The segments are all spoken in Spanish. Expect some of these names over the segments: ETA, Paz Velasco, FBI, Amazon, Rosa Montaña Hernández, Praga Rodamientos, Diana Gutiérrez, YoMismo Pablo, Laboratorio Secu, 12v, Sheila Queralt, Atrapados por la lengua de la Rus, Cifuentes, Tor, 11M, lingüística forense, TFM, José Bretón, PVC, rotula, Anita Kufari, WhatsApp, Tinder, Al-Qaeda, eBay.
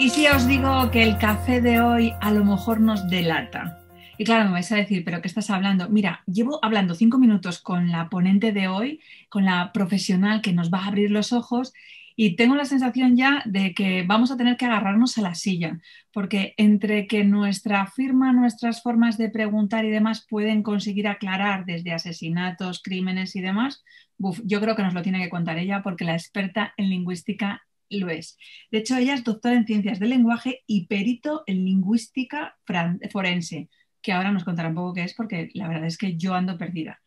Y si os digo que el café de hoy a lo mejor nos delata. Y claro, me vais a decir, ¿pero qué estás hablando? Mira, llevo hablando 5 minutos con la ponente de hoy, con la profesional que nos va a abrir los ojos, y tengo la sensación ya de que vamos a tener que agarrarnos a la silla, porque entre que nuestra firma, nuestras formas de preguntar y demás pueden conseguir aclarar desde asesinatos, crímenes y demás, yo creo que nos lo tiene que contar ella porque la experta en lingüística lo es. De hecho, ella es doctora en ciencias del lenguaje y perito en lingüística forense, que ahora nos contará un poco qué es porque la verdad es que yo ando perdida.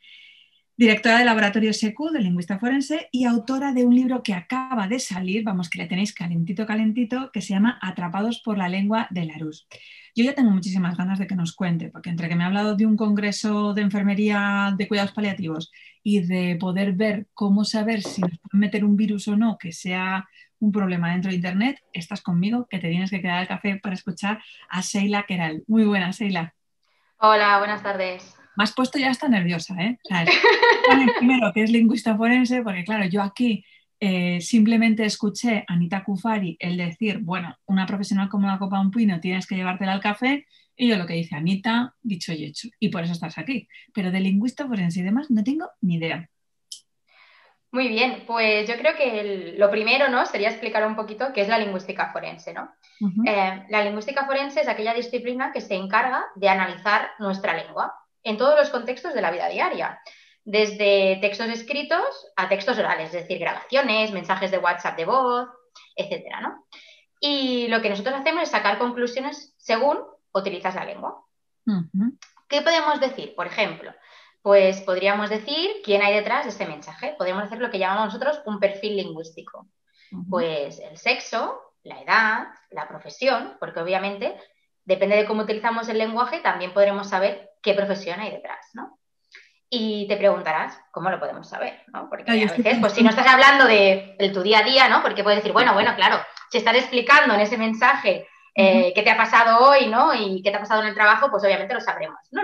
Directora del Laboratorio Secu de Lingüista Forense y autora de un libro que acaba de salir, vamos, que le tenéis calentito, calentito, que se llama Atrapados por la lengua de la Rus. Yo ya tengo muchísimas ganas de que nos cuente, porque entre que me ha hablado de un congreso de enfermería de cuidados paliativos y de poder ver cómo saber si nos pueden meter un virus o no, que sea un problema dentro de Internet, estás conmigo, que te tienes que quedar al café para escuchar a Sheila Queralt. Muy buenas, Sheila. Hola, buenas tardes. Me has puesto ya hasta nerviosa, ¿eh? O sea, primero, que es lingüista forense, porque claro, yo aquí simplemente escuché a Anita Kufari el decir, bueno, una profesional como la copa de un pino tienes que llevártela al café, y yo lo que dice Anita, dicho y hecho, y por eso estás aquí. Pero de lingüista forense y demás no tengo ni idea. Muy bien, pues yo creo que lo primero, ¿no?, sería explicar un poquito qué es la lingüística forense, ¿no? La lingüística forense es aquella disciplina que se encarga de analizar nuestra lengua en todos los contextos de la vida diaria, desde textos escritos a textos orales, es decir, grabaciones, mensajes de WhatsApp de voz, etcétera, ¿no? Y lo que nosotros hacemos es sacar conclusiones según utilizas la lengua. ¿Qué podemos decir? Por ejemplo, pues podríamos decir quién hay detrás de ese mensaje. Podríamos hacer lo que llamamos nosotros un perfil lingüístico. Pues el sexo, la edad, la profesión, porque obviamente depende de cómo utilizamos el lenguaje, también podremos saber qué profesión hay detrás, ¿no? Y te preguntarás, ¿cómo lo podemos saber? ¿No? Porque a veces, pues si no estás hablando de tu día a día, ¿no? Porque puedes decir, bueno, claro, si estás explicando en ese mensaje qué te ha pasado hoy, ¿no? Y qué te ha pasado en el trabajo, pues obviamente lo sabremos. No.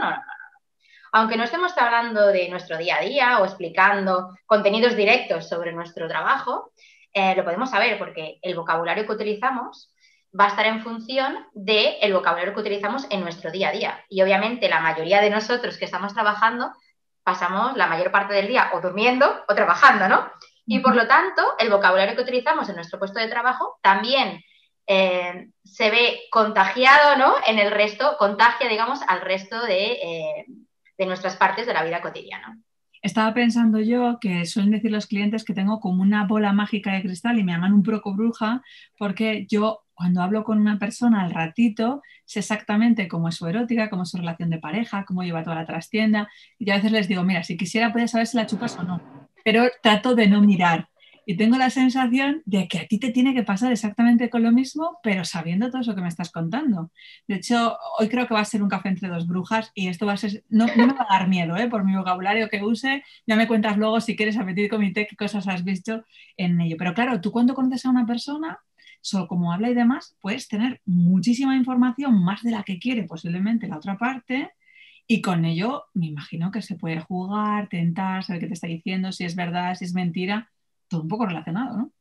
Aunque no estemos hablando de nuestro día a día o explicando contenidos directos sobre nuestro trabajo, lo podemos saber porque el vocabulario que utilizamos va a estar en función del vocabulario que utilizamos en nuestro día a día. Y obviamente la mayoría de nosotros que estamos trabajando pasamos la mayor parte del día o durmiendo o trabajando, ¿no? Y por lo tanto, el vocabulario que utilizamos en nuestro puesto de trabajo también se ve contagiado, ¿no? En el resto, contagia, digamos, al resto de nuestras partes de la vida cotidiana. Estaba pensando yo que suelen decir los clientes que tengo como una bola mágica de cristal y me llaman un poco bruja porque yo cuando hablo con una persona al ratito sé exactamente cómo es su erótica, cómo es su relación de pareja, cómo lleva toda la trastienda y a veces les digo, mira, si quisiera podías saber si la chupas o no, pero trato de no mirar y tengo la sensación de que a ti te tiene que pasar exactamente con lo mismo pero sabiendo todo eso que me estás contando. De hecho, hoy creo que va a ser un café entre dos brujas y esto va a ser, no me va a dar miedo, por mi vocabulario que use, ya me cuentas luego si quieres a pedir comité qué cosas has visto en ello. Pero claro, tú cuando conoces a una persona solo como habla y demás, puedes tener muchísima información, más de la que quiere posiblemente la otra parte, y con ello me imagino que se puede jugar, tentar, saber qué te está diciendo, si es verdad, si es mentira, todo un poco relacionado, ¿no?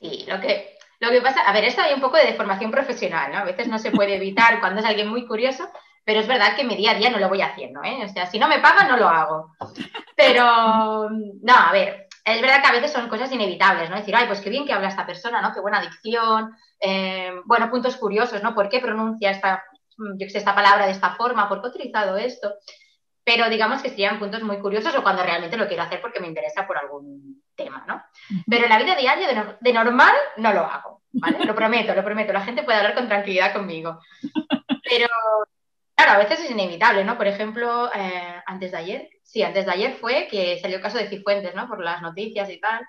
Sí, lo que pasa, a ver, esto hay un poco de deformación profesional, ¿no? A veces no se puede evitar cuando es alguien muy curioso, pero es verdad que en mi día a día no lo voy haciendo, ¿eh? O sea, si no me pagan, no lo hago. Pero, no, a ver, es verdad que a veces son cosas inevitables, ¿no? Decir, ay, pues qué bien que habla esta persona, ¿no? Qué buena dicción, bueno, puntos curiosos, ¿no? ¿Por qué pronuncia esta palabra de esta forma? ¿Por qué ha utilizado esto? Pero digamos que serían puntos muy curiosos o cuando realmente lo quiero hacer porque me interesa por algún tema, ¿no? Pero en la vida diaria de normal no lo hago, ¿vale? Lo prometo. La gente puede hablar con tranquilidad conmigo. Pero, claro, a veces es inevitable, ¿no? Por ejemplo, antes de ayer fue que salió el caso de Cifuentes, ¿no? Por las noticias y tal,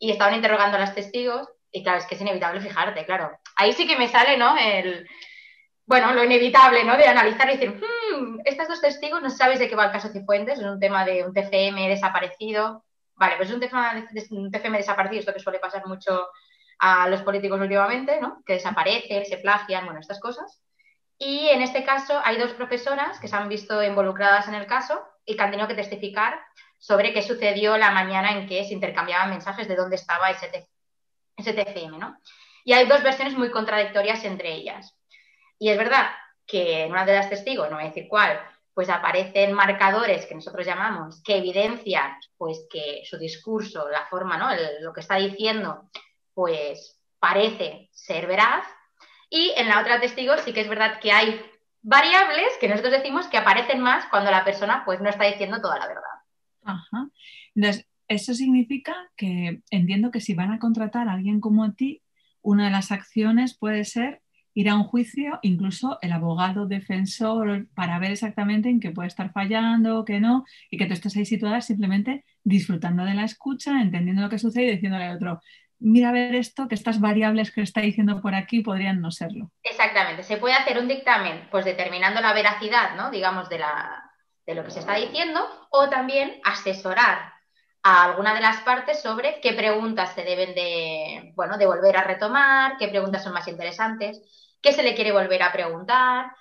y estaban interrogando a los testigos, y claro, es que es inevitable fijarte, claro. Ahí sí que me sale, ¿no? Lo inevitable, ¿no? De analizar y decir, estos dos testigos no sabes de qué va el caso Cifuentes, es un tema de un TFM desaparecido. Vale, pues es un tema de un TFM desaparecido, esto que suele pasar mucho a los políticos últimamente, ¿no? Que desaparecen, se plagian, bueno, estas cosas. Y en este caso hay dos profesoras que se han visto involucradas en el caso y que han tenido que testificar sobre qué sucedió la mañana en que se intercambiaban mensajes de dónde estaba ese TFM, ¿no? y hay dos versiones muy contradictorias entre ellas. Y es verdad que en una de las testigos, no voy a decir cuál, pues aparecen marcadores que nosotros llamamos, que evidencian pues que su discurso, la forma, ¿no? Lo que está diciendo, pues parece ser veraz. Y en la otra testigo sí que es verdad que hay variables que nosotros decimos que aparecen más cuando la persona pues no está diciendo toda la verdad. Ajá. Entonces, eso significa que entiendo que si van a contratar a alguien como a ti, una de las acciones puede ser ir a un juicio, incluso el abogado defensor, para ver exactamente en qué puede estar fallando, qué no, y que tú estés ahí situada simplemente disfrutando de la escucha, entendiendo lo que sucede y diciéndole al otro, mira a ver esto, que estas variables que está diciendo por aquí podrían no serlo. Exactamente, se puede hacer un dictamen pues determinando la veracidad, ¿no? Digamos, de lo que se está diciendo, o también asesorar a alguna de las partes sobre qué preguntas se deben de, bueno, de volver a retomar, qué preguntas son más interesantes, qué se le quiere volver a preguntar,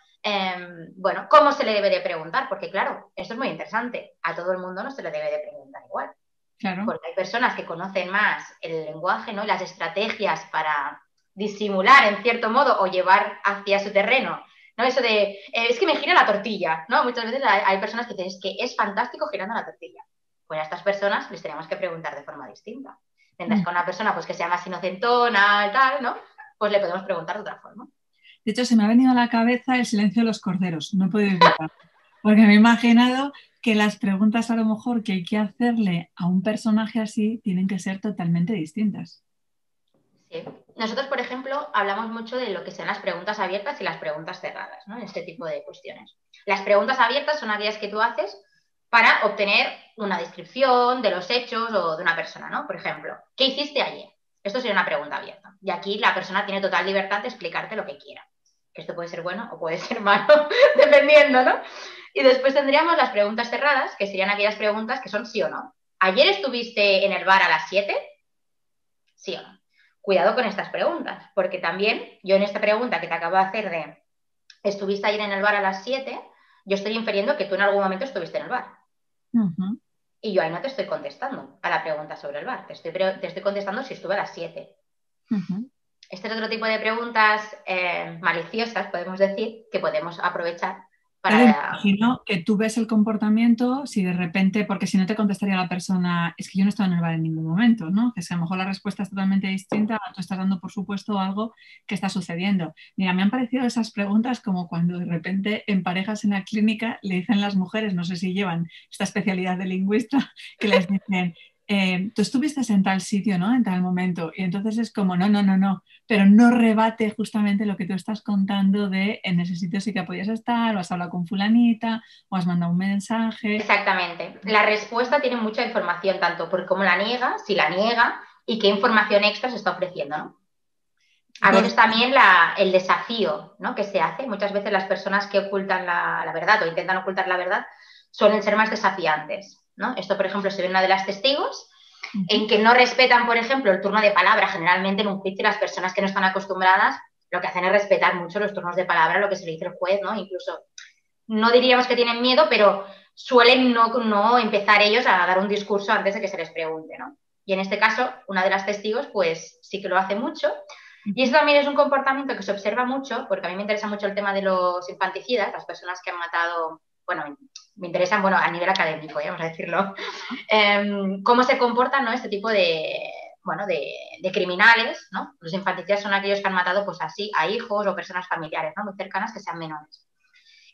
bueno, cómo se le debe de preguntar, porque claro, esto es muy interesante, a todo el mundo no se le debe de preguntar igual. Claro. Porque hay personas que conocen más el lenguaje, ¿no? Y las estrategias para disimular, en cierto modo, o llevar hacia su terreno, ¿no? Eso de, es que me gira la tortilla, ¿no? Muchas veces hay personas que dicen, es que es fantástico girando la tortilla. Pues a estas personas les tenemos que preguntar de forma distinta. Mientras que a una persona pues, que sea más inocentona y tal, ¿no? Pues le podemos preguntar de otra forma. De hecho, se me ha venido a la cabeza el silencio de los corderos. No he podido evitar. Porque me he imaginado que las preguntas a lo mejor que hay que hacerle a un personaje así tienen que ser totalmente distintas. Sí. Nosotros, por ejemplo, hablamos mucho de lo que sean las preguntas abiertas y las preguntas cerradas, ¿no? En este tipo de cuestiones. Las preguntas abiertas son aquellas que tú haces para obtener una descripción de los hechos o de una persona, ¿no? Por ejemplo, ¿qué hiciste ayer? Esto sería una pregunta abierta. Y aquí la persona tiene total libertad de explicarte lo que quiera. Esto puede ser bueno o puede ser malo, dependiendo, ¿no? Y después tendríamos las preguntas cerradas, que serían aquellas preguntas que son sí o no. ¿Ayer estuviste en el bar a las 7? Sí o no. Cuidado con estas preguntas, porque también yo en esta pregunta que te acabo de hacer de ¿estuviste ayer en el bar a las 7? Yo estoy infiriendo que tú en algún momento estuviste en el bar. Uh-huh. Y yo ahí no te estoy contestando a la pregunta sobre el bar, te estoy contestando si estuve a las 7. Uh-huh. Este es otro tipo de preguntas maliciosas, podemos decir, que podemos aprovechar para... imagino que tú ves el comportamiento, si de repente, porque si no te contestaría la persona, es que yo no estaba en el bar en ningún momento, ¿no? Que si a lo mejor la respuesta es totalmente distinta, tú estás dando por supuesto algo que está sucediendo. Mira, me han parecido esas preguntas como cuando de repente en parejas en la clínica le dicen las mujeres, no sé si llevan esta especialidad de lingüista, que les dicen... tú estuviste en tal sitio, ¿no? En tal momento. Y entonces es como, no, pero no rebate justamente lo que tú estás contando de en ese sitio sí que podías estar, o has hablado con fulanita, o has mandado un mensaje. Exactamente. La respuesta tiene mucha información, tanto por cómo la niega, si la niega, y qué información extra se está ofreciendo, ¿no? A veces también el desafío, ¿no? Que se hace. Muchas veces las personas que ocultan la verdad o intentan ocultar la verdad suelen ser más desafiantes, ¿no? Esto, por ejemplo, se ve en una de las testigos, en que no respetan, por ejemplo, el turno de palabra. Generalmente en un juicio las personas que no están acostumbradas lo que hacen es respetar mucho los turnos de palabra, lo que se le dice el juez, ¿no? Incluso no diríamos que tienen miedo, pero suelen no empezar ellos a dar un discurso antes de que se les pregunte, ¿no? Y en este caso, una de las testigos, pues sí que lo hace mucho. Y eso también es un comportamiento que se observa mucho, porque a mí me interesa mucho el tema de los infanticidas, las personas que han matado... Bueno, me interesan, bueno, a nivel académico, vamos a decirlo, cómo se comportan, ¿no? Este tipo de criminales, ¿no? Los infanticidas son aquellos que han matado, pues así, a hijos o personas familiares, ¿no? Muy cercanas que sean menores.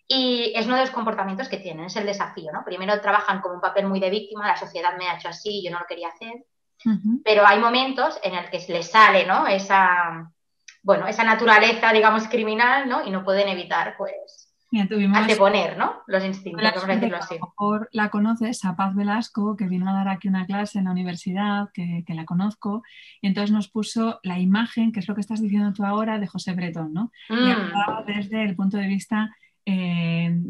Y es uno de los comportamientos que tienen, es el desafío, ¿no? Primero trabajan como un papel muy de víctima, la sociedad me ha hecho así, yo no lo quería hacer, pero hay momentos en el que les sale, ¿no? Esa naturaleza, digamos, criminal, ¿no? Y no pueden evitar, pues... anteponer, ¿no? Los instintos, vamos a decirlo así. A lo mejor la conoces, a Paz Velasco, que vino a dar aquí una clase en la universidad, que la conozco, y entonces nos puso la imagen, que es lo que estás diciendo tú ahora, de José Bretón, ¿no? Y hablaba desde el punto de vista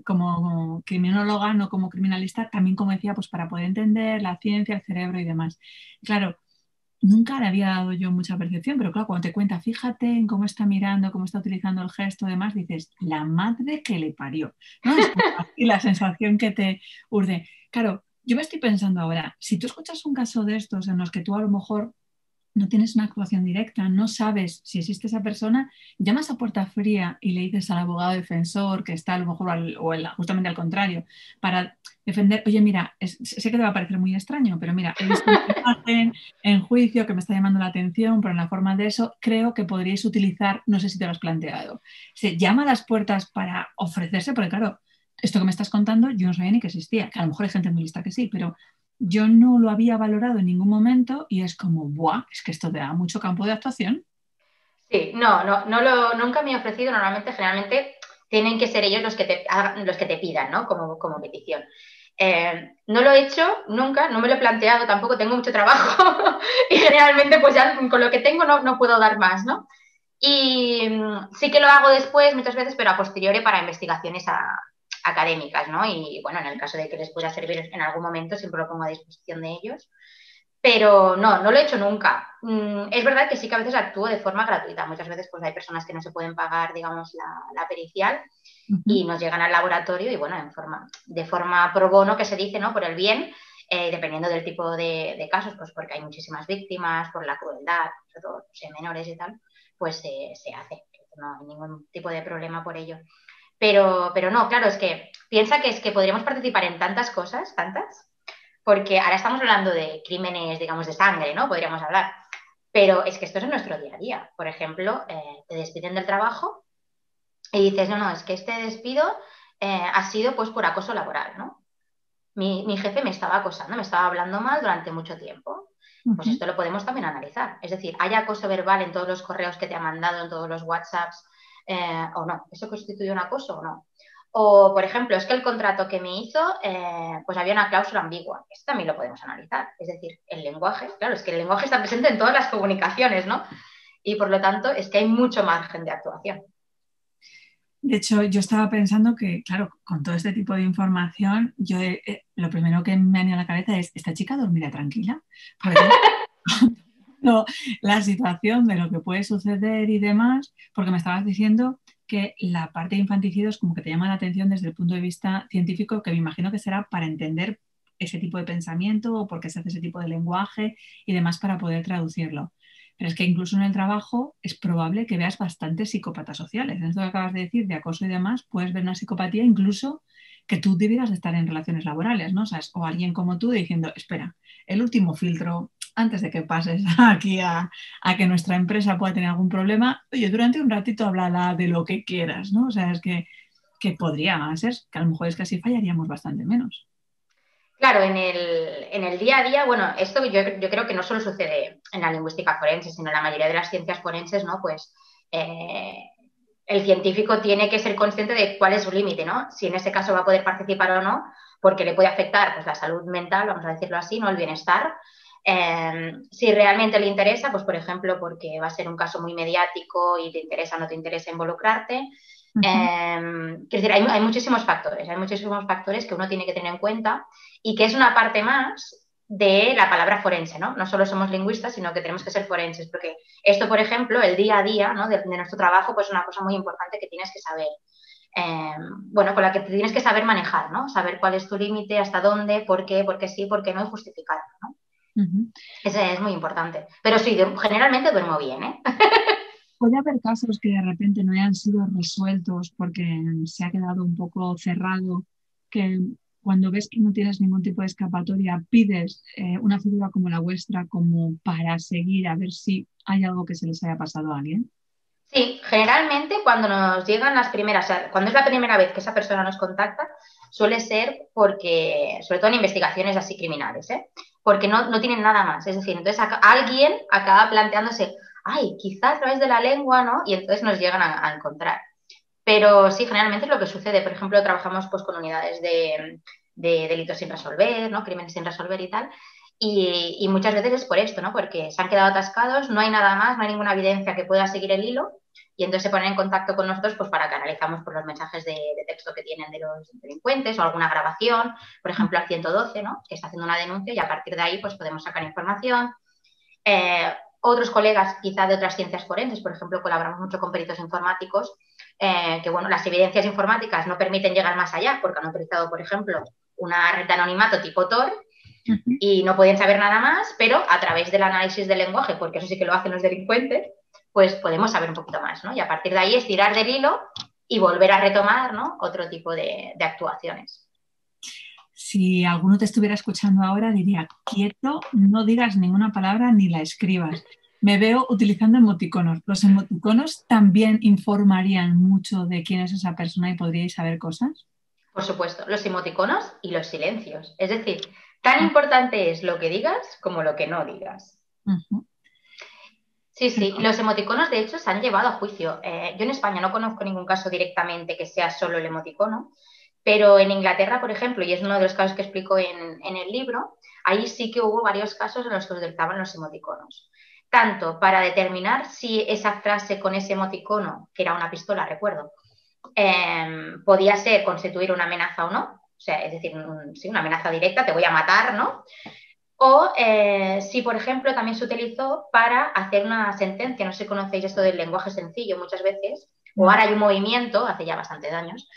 como criminóloga, no como criminalista, también como decía, pues para poder entender la ciencia, el cerebro y demás. Claro, nunca le había dado yo mucha percepción, pero claro, cuando te cuenta, fíjate en cómo está mirando, cómo está utilizando el gesto, demás, dices, la madre que le parió, ¿no? Y la sensación que te urde. Claro, yo me estoy pensando ahora, si tú escuchas un caso de estos en los que tú a lo mejor no tienes una actuación directa, no sabes si existe esa persona, llamas a puerta fría y le dices al abogado defensor que está a lo mejor justamente al contrario, para defender, oye mira, sé que te va a parecer muy extraño, pero mira, he visto una imagen en juicio que me está llamando la atención, pero en la forma de eso creo que podríais utilizar, no sé si te lo has planteado. Se llama a las puertas para ofrecerse, porque claro, esto que me estás contando yo no sabía ni que existía, que a lo mejor hay gente muy lista que sí, pero yo no lo había valorado en ningún momento y es como, ¡buah! Es que esto te da mucho campo de actuación. Sí, nunca me he ofrecido. Generalmente tienen que ser ellos los que te pidan, ¿no? Como petición. No lo he hecho nunca, no me lo he planteado, tampoco tengo mucho trabajo y generalmente pues ya con lo que tengo no puedo dar más, ¿no? Y sí que lo hago después muchas veces, pero a posteriori para investigaciones académicas, ¿no? Y bueno, en el caso de que les pueda servir en algún momento, siempre lo pongo a disposición de ellos. Pero no lo he hecho nunca. Es verdad que sí que a veces actúo de forma gratuita. Muchas veces pues hay personas que no se pueden pagar, digamos, la pericial y nos llegan al laboratorio y bueno, de forma pro bono, que se dice, ¿no? Por el bien, dependiendo del tipo de casos, pues porque hay muchísimas víctimas, por la crueldad, sobre todo menores y tal, pues se hace. No hay ningún tipo de problema por ello. Pero no, claro, es que piensa que es que podríamos participar en tantas cosas, tantas, porque ahora estamos hablando de crímenes, digamos, de sangre, ¿no? Podríamos hablar, pero es que esto es en nuestro día a día. Por ejemplo, te despiden del trabajo y dices, no, es que este despido ha sido pues por acoso laboral, ¿no? Mi jefe me estaba acosando, me estaba hablando mal durante mucho tiempo. Pues esto lo podemos también analizar. Es decir, ¿hay acoso verbal en todos los correos que te ha mandado, en todos los WhatsApps? O no, ¿eso constituye un acoso o no? O, por ejemplo, es que el contrato que me hizo, pues había una cláusula ambigua. Esto también lo podemos analizar. Es decir, el lenguaje, claro, es que el lenguaje está presente en todas las comunicaciones, ¿no? Y, por lo tanto, es que hay mucho margen de actuación. De hecho, yo estaba pensando que, claro, con todo este tipo de información, yo lo primero que me ha venido a la cabeza es, ¿esta chica dormirá tranquila? Porque la situación de lo que puede suceder y demás, porque me estabas diciendo que la parte de infanticidios como que te llama la atención desde el punto de vista científico, que me imagino que será para entender ese tipo de pensamiento o por qué se hace ese tipo de lenguaje y demás para poder traducirlo. Pero es que incluso en el trabajo es probable que veas bastantes psicópatas sociales. En esto que acabas de decir, de acoso y demás, puedes ver una psicopatía incluso que tú debieras de estar en relaciones laborales, ¿no? ¿Sabes? O alguien como tú diciendo, espera, el último filtro antes de que pases aquí a que nuestra empresa pueda tener algún problema, oye, durante un ratito háblala de lo que quieras, ¿no? O sea, es que podría ser, que a lo mejor es que así fallaríamos bastante menos. Claro, en el día a día, bueno, esto yo creo que no solo sucede en la lingüística forense, sino en la mayoría de las ciencias forenses, ¿no? Pues el científico tiene que ser consciente de cuál es su límite, ¿no? Si en ese caso va a poder participar o no, porque le puede afectar pues la salud mental, vamos a decirlo así, ¿no? El bienestar. Si realmente le interesa, pues por ejemplo porque va a ser un caso muy mediático y te interesa o no te interesa involucrarte, quiero decir, hay muchísimos factores, que uno tiene que tener en cuenta y que es una parte más de la palabra forense, ¿no? No solo somos lingüistas, sino que tenemos que ser forenses, porque esto, por ejemplo, el día a día, ¿no? de nuestro trabajo, pues es una cosa muy importante que tienes que saber, con la que tienes que saber manejar, ¿no? Saber cuál es tu límite, hasta dónde, por qué sí, por qué no, y justificarlo, ¿no? Ese es muy importante, pero sí, generalmente duermo bien, ¿eh? Puede haber casos que de repente no hayan sido resueltos porque se ha quedado un poco cerrado, que cuando ves que no tienes ningún tipo de escapatoria pides una figura como la vuestra como para seguir a ver si hay algo que se les haya pasado a alguien. Sí, generalmente cuando nos llegan las primeras, o sea, cuando es la primera vez que esa persona nos contacta, suele ser porque, sobre todo en investigaciones así criminales, ¿eh? Porque no tienen nada más. Es decir, entonces alguien acaba planteándose, ay, quizás no es de la lengua, ¿no? Y entonces nos llegan a encontrar. Pero sí, generalmente es lo que sucede. Por ejemplo, trabajamos pues con unidades de delitos sin resolver, ¿no? Crímenes sin resolver y tal. Y muchas veces es por esto, ¿no? Porque se han quedado atascados, no hay nada más, no hay ninguna evidencia que pueda seguir el hilo. Y entonces se ponen en contacto con nosotros pues para que analizamos por los mensajes de texto que tienen de los delincuentes o alguna grabación, por ejemplo al 112, ¿no? Que está haciendo una denuncia y a partir de ahí pues podemos sacar información. Otros colegas quizá de otras ciencias forenses, por ejemplo, colaboramos mucho con peritos informáticos, que bueno, las evidencias informáticas no permiten llegar más allá porque han utilizado, por ejemplo, una red de anonimato tipo Tor y no podían saber nada más, pero a través del análisis del lenguaje, porque eso sí que lo hacen los delincuentes, pues podemos saber un poquito más, ¿no? Y a partir de ahí estirar del hilo y volver a retomar, ¿no?, otro tipo de actuaciones. Si alguno te estuviera escuchando ahora diría, quieto, no digas ninguna palabra ni la escribas. Me veo utilizando emoticonos. Los emoticonos también informarían mucho de quién es esa persona y podríais saber cosas. Por supuesto, los emoticonos y los silencios. Es decir, tan importante es lo que digas como lo que no digas. Uh-huh. Sí, sí, los emoticonos de hecho se han llevado a juicio. Yo en España no conozco ningún caso directamente que sea solo el emoticono, pero en Inglaterra, por ejemplo, y es uno de los casos que explico en el libro, ahí sí que hubo varios casos en los que utilizaban los emoticonos. Tanto para determinar si esa frase con ese emoticono, que era una pistola, recuerdo, podía ser constituir una amenaza o no, o sea, es decir, sí, una amenaza directa, te voy a matar, ¿no? O si, por ejemplo, también se utilizó para hacer una sentencia, no sé si conocéis esto del lenguaje sencillo muchas veces, o ahora hay un movimiento, hace ya bastantes años,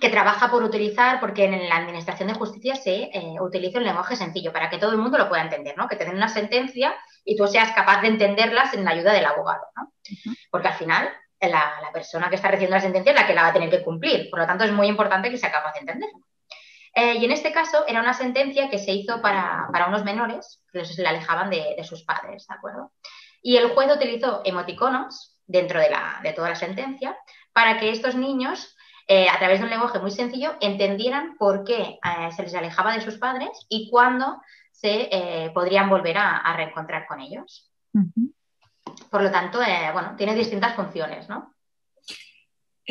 que trabaja por utilizar, porque en la Administración de Justicia se utiliza un lenguaje sencillo para que todo el mundo lo pueda entender, ¿no? Que te den una sentencia y tú seas capaz de entenderla sin la ayuda del abogado, ¿no? Uh-huh. Porque al final la persona que está recibiendo la sentencia es la que la va a tener que cumplir, por lo tanto es muy importante que sea capaz de entenderla. Y en este caso era una sentencia que se hizo para unos menores que se le alejaban de sus padres, ¿de acuerdo? Y el juez utilizó emoticonos dentro de toda la sentencia para que estos niños, a través de un lenguaje muy sencillo, entendieran por qué se les alejaba de sus padres y cuándo se podrían volver a reencontrar con ellos. Uh-huh. Por lo tanto, bueno, tiene distintas funciones, ¿no?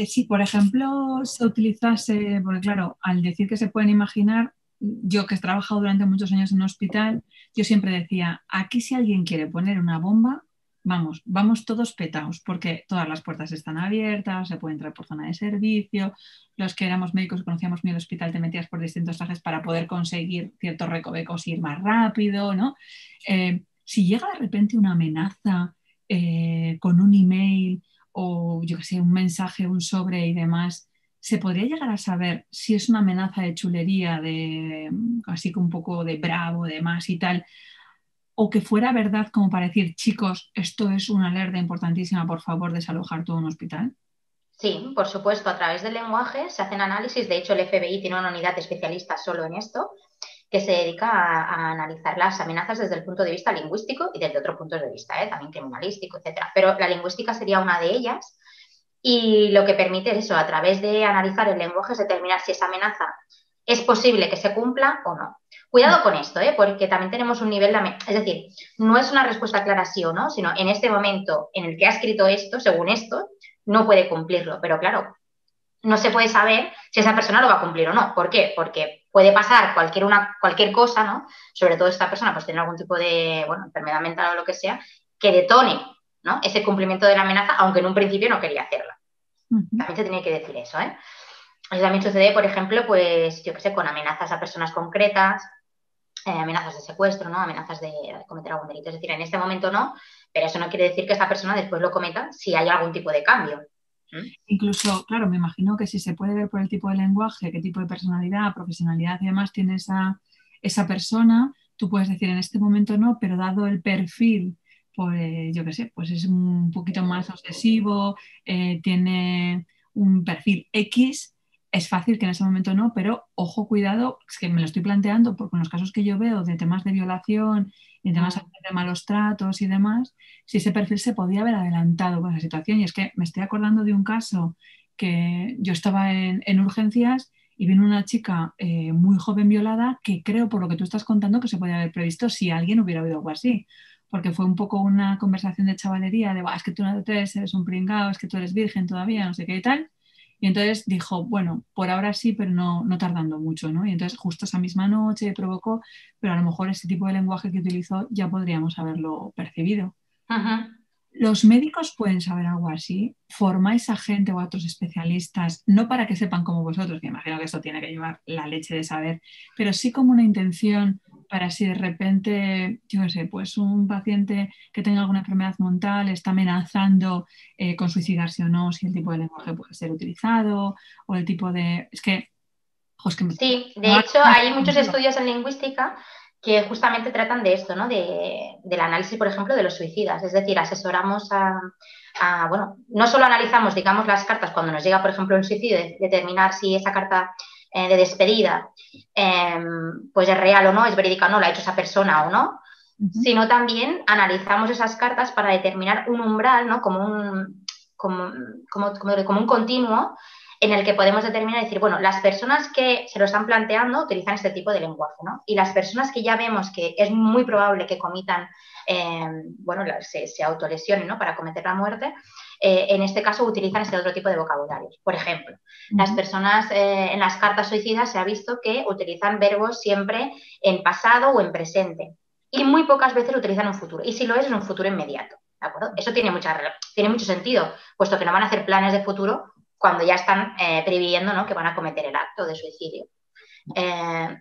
Si, por ejemplo, se utilizase, porque claro, al decir que se pueden imaginar, yo que he trabajado durante muchos años en un hospital, yo siempre decía, aquí si alguien quiere poner una bomba, Vamos todos petaos, porque todas las puertas están abiertas, se puede entrar por zona de servicio, los que éramos médicos y conocíamos bien el hospital te metías por distintos trajes para poder conseguir ciertos recovecos y ir más rápido, ¿no? Si llega de repente una amenaza con un email o yo qué sé, un mensaje, un sobre y demás, ¿se podría llegar a saber si es una amenaza de chulería, de así que un poco de bravo, demás y tal? O que fuera verdad como para decir, chicos, esto es una alerta importantísima, por favor, desalojar todo un hospital. Sí, por supuesto, a través del lenguaje se hacen análisis. De hecho, el FBI tiene una unidad especialista solo en esto, que se dedica a analizar las amenazas desde el punto de vista lingüístico y desde otros puntos de vista, también criminalístico, etcétera. Pero la lingüística sería una de ellas y lo que permite es eso, a través de analizar el lenguaje, es determinar si esa amenaza es posible que se cumpla o no. Cuidado con esto, porque también tenemos un nivel de... Es decir, no es una respuesta clara sí o no, sino en este momento en el que ha escrito esto, según esto, no puede cumplirlo. Pero claro, no se puede saber si esa persona lo va a cumplir o no. ¿Por qué? Porque puede pasar cualquier cosa, ¿no? Sobre todo esta persona, pues tiene algún tipo de enfermedad mental o lo que sea, que detone, ¿no?, ese cumplimiento de la amenaza, aunque en un principio no quería hacerla. También se tiene que decir eso, ¿eh? Eso también sucede, por ejemplo, pues, yo qué sé, con amenazas a personas concretas, amenazas de secuestro, ¿no?, amenazas de cometer algún delito. Es decir, en este momento no, pero eso no quiere decir que esta persona después lo cometa si hay algún tipo de cambio. Incluso, claro, me imagino que si se puede ver por el tipo de lenguaje, qué tipo de personalidad, profesionalidad y demás tiene esa persona, tú puedes decir en este momento no, pero dado el perfil, pues yo qué sé, pues es un poquito más obsesivo, tiene un perfil X. Es fácil que en ese momento no, pero ojo, cuidado, es que me lo estoy planteando porque en los casos que yo veo de temas de violación, de temas de malos tratos y demás, si ese perfil se podía haber adelantado con esa situación. Y es que me estoy acordando de un caso que yo estaba en urgencias y vino una chica muy joven violada que creo, por lo que tú estás contando, que se podía haber previsto si alguien hubiera oído algo así. Porque fue un poco una conversación de chavalería de, es que tú no eres, eres un pringao, es que tú eres virgen todavía, no sé qué y tal. Y entonces dijo, bueno, por ahora sí, pero no tardando mucho, ¿no? Y entonces justo esa misma noche provocó, pero a lo mejor ese tipo de lenguaje que utilizó ya podríamos haberlo percibido. Ajá. ¿Los médicos pueden saber algo así? ¿Formáis a gente o a otros especialistas? No para que sepan como vosotros, que imagino que esto tiene que llevar la leche de saber, pero sí como una intención para si de repente, yo no sé, pues un paciente que tenga alguna enfermedad mental está amenazando con suicidarse o no, si el tipo de lenguaje puede ser utilizado o el tipo de... Es que Sí, de hecho hay muchos estudios en lingüística que justamente tratan de esto, ¿no? Del análisis, por ejemplo, de los suicidas. Es decir, asesoramos bueno, no solo analizamos, digamos, las cartas cuando nos llega, por ejemplo, un suicidio, determinar si esa carta de despedida pues es real o no, es verídica o no, la ha hecho esa persona o no, sino también analizamos esas cartas para determinar un umbral, ¿no? Como un continuo en el que podemos determinar, decir, bueno, las personas que se lo están planteando utilizan este tipo de lenguaje, ¿no? Y las personas que ya vemos que es muy probable que cometan, bueno, se autolesionen, ¿no?, para cometer la muerte, en este caso utilizan este otro tipo de vocabularios. Por ejemplo, las personas en las cartas suicidas se ha visto que utilizan verbos siempre en pasado o en presente y muy pocas veces utilizan un futuro. Y si lo es un futuro inmediato, ¿de acuerdo? Eso tiene mucho sentido, puesto que no van a hacer planes de futuro cuando ya están previendo, ¿no?, que van a cometer el acto de suicidio.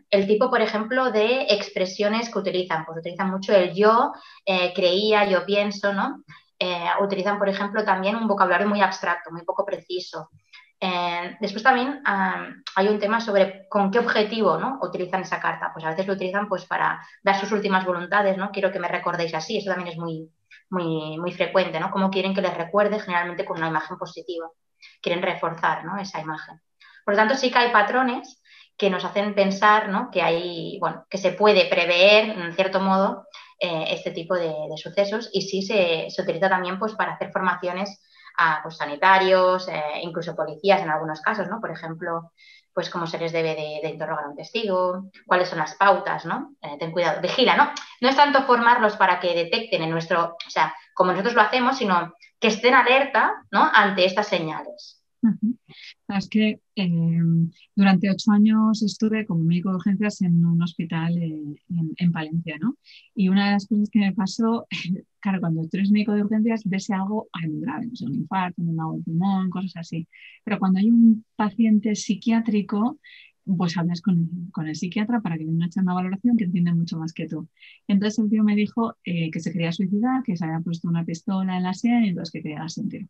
El tipo, por ejemplo, de expresiones que utilizan, pues utilizan mucho el yo, creía, yo pienso, ¿no? Utilizan, por ejemplo, también un vocabulario muy abstracto, muy poco preciso. Después también hay un tema sobre con qué objetivo, ¿no?, utilizan esa carta. Pues a veces lo utilizan pues para dar sus últimas voluntades, ¿no? Quiero que me recordéis así, eso también es muy frecuente, ¿no? Cómo quieren que les recuerde, generalmente con una imagen positiva. Quieren reforzar, ¿no?, esa imagen. Por lo tanto, sí que hay patrones que nos hacen pensar, ¿no?, que hay, bueno, que se puede prever, en cierto modo, este tipo de sucesos, y sí se utiliza también pues para hacer formaciones a pues, sanitarios, incluso policías en algunos casos, ¿no? Por ejemplo, pues cómo se les debe de interrogar a un testigo, cuáles son las pautas, ¿no? Ten cuidado, vigila, ¿no? No es tanto formarlos para que detecten en nuestro, o sea, como nosotros lo hacemos, sino que estén alerta, ¿no?, ante estas señales. Es que durante 8 años estuve como médico de urgencias en un hospital en Palencia, ¿no? Y una de las cosas que me pasó, claro, cuando tú eres médico de urgencias ves algo grave, no sé, un infarto, un infarto de pulmón, cosas así. Pero cuando hay un paciente psiquiátrico, pues hablas con el psiquiatra para que venga a echar una valoración, que entiende mucho más que tú. Entonces el tío me dijo que se quería suicidar, que se había puesto una pistola en la sien y entonces que quería darse un tiro.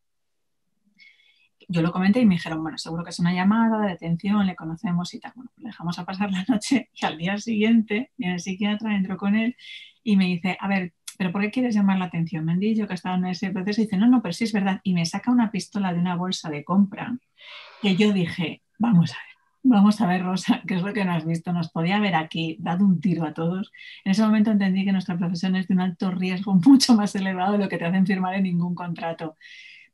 Yo lo comenté y me dijeron, bueno, seguro que es una llamada de detención, le conocemos y tal. Bueno, le dejamos a pasar la noche y al día siguiente viene el psiquiatra, entro con él y me dice, a ver, ¿pero por qué quieres llamar la atención? Me han dicho que estaba en ese proceso y dice, no, no, pero sí es verdad. Y me saca una pistola de una bolsa de compra que yo dije, vamos a ver, Rosa, ¿qué es lo que no has visto? Nos podía haber aquí dado un tiro a todos. En ese momento entendí que nuestra profesión es de un alto riesgo mucho más elevado de lo que te hacen firmar en ningún contrato.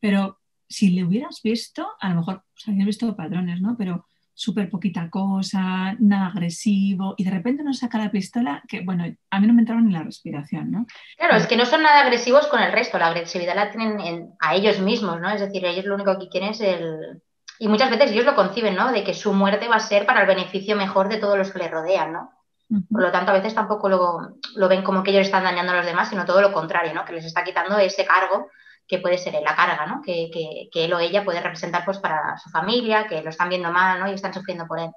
Pero si le hubieras visto, a lo mejor pues, habías visto patrones, ¿no? Pero súper poquita cosa, nada agresivo, y de repente nos saca la pistola, que bueno, a mí no me entraba ni la respiración, ¿no? Claro, es que no son nada agresivos con el resto, la agresividad la tienen a ellos mismos, ¿no? Es decir, ellos lo único que quieren es el... Y muchas veces ellos lo conciben, ¿no? De que su muerte va a ser para el beneficio mejor de todos los que le rodean, ¿no? Por lo tanto, a veces tampoco lo ven como que ellos están dañando a los demás, sino todo lo contrario, ¿no? Que les está quitando ese cargo que puede ser la carga, ¿no? Que él o ella puede representar pues, para su familia, que lo están viendo mal, ¿no? Y están sufriendo por él.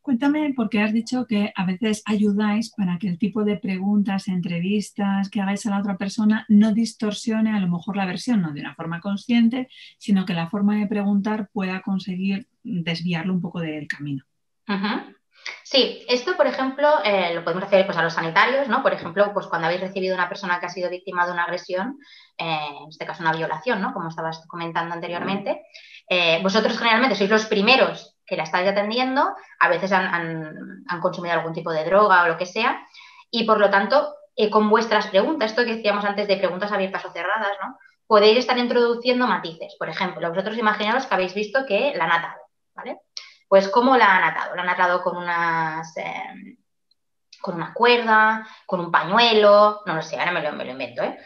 Cuéntame, porque has dicho que a veces ayudáis para que el tipo de preguntas, entrevistas que hagáis a la otra persona no distorsione a lo mejor la versión, no de una forma consciente, sino que la forma de preguntar pueda conseguir desviarlo un poco del camino. Sí, esto, por ejemplo, lo podemos hacer pues, a los sanitarios, ¿no? Por ejemplo, pues, cuando habéis recibido una persona que ha sido víctima de una agresión, en este caso una violación, ¿no? Como estabas comentando anteriormente, vosotros generalmente sois los primeros que la estáis atendiendo, a veces han consumido algún tipo de droga o lo que sea, y por lo tanto, con vuestras preguntas, esto que decíamos antes de preguntas abiertas o cerradas, ¿no? Podéis estar introduciendo matices. Por ejemplo, vosotros imaginaros que habéis visto que la han atado, ¿vale? Pues ¿cómo la han atado? La han atado con una cuerda, con un pañuelo, no lo sé, ahora me lo invento, ¿eh?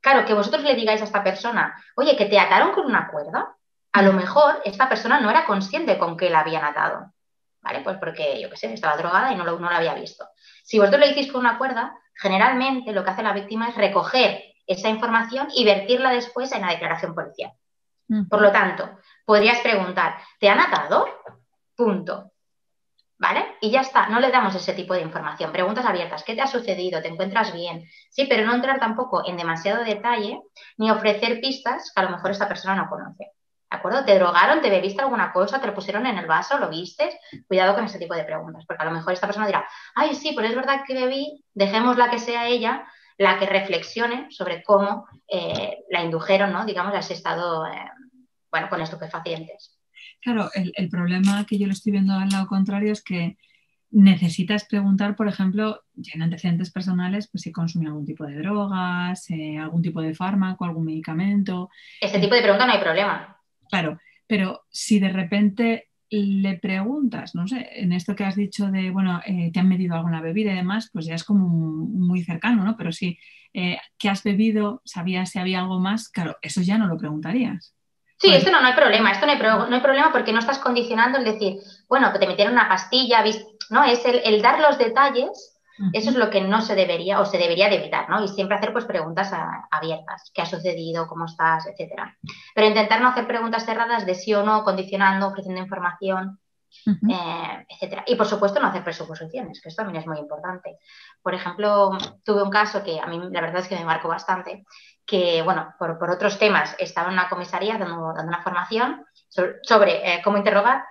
Claro, que vosotros le digáis a esta persona, oye, que te ataron con una cuerda. A lo mejor esta persona no era consciente con que la habían atado, ¿vale? Pues porque, yo qué sé, estaba drogada y no la había visto. Si vosotros le hicisteis con una cuerda, generalmente lo que hace la víctima es recoger esa información y vertirla después en la declaración policial. Por lo tanto, podrías preguntar, ¿te han atado? Punto. ¿Vale? Y ya está, no le damos ese tipo de información. Preguntas abiertas, ¿qué te ha sucedido? ¿Te encuentras bien? Sí, pero no entrar tampoco en demasiado detalle ni ofrecer pistas que a lo mejor esta persona no conoce. ¿de acuerdo? ¿Te drogaron? ¿Te bebiste alguna cosa? ¿Te lo pusieron en el vaso? ¿Lo vistes? Cuidado con ese tipo de preguntas, porque a lo mejor esta persona dirá, ay, sí, pues es verdad que bebí, dejémosla que sea ella la que reflexione sobre cómo la indujeron, ¿no? Digamos, a ese estado, bueno, con estupefacientes. Claro, el problema que yo lo estoy viendo al lado contrario es que necesitas preguntar, por ejemplo, en antecedentes personales, pues si consume algún tipo de drogas, algún tipo de fármaco, algún medicamento. Ese tipo de pregunta no hay problema. Claro, pero si de repente le preguntas, no sé, en esto que has dicho de, bueno, ¿te han medido alguna bebida y demás? Pues ya es como muy cercano, ¿no? Pero si, ¿qué has bebido? ¿Sabías si había algo más? Claro, eso ya no lo preguntarías. Sí, bueno, esto no hay problema, esto no hay problema porque no estás condicionando el decir, bueno, que te metieron una pastilla, ¿viste? No, es el dar los detalles, eso es lo que no se debería o se debería de evitar, ¿no? Y siempre hacer pues preguntas abiertas, qué ha sucedido, cómo estás, etcétera. Pero intentar no hacer preguntas cerradas de sí o no, condicionando, ofreciendo información, etcétera. Y por supuesto no hacer presuposiciones, que esto también es muy importante. Por ejemplo, tuve un caso que a mí la verdad es que me marcó bastante, que bueno, por otros temas estaba en una comisaría dando una formación sobre cómo interrogar.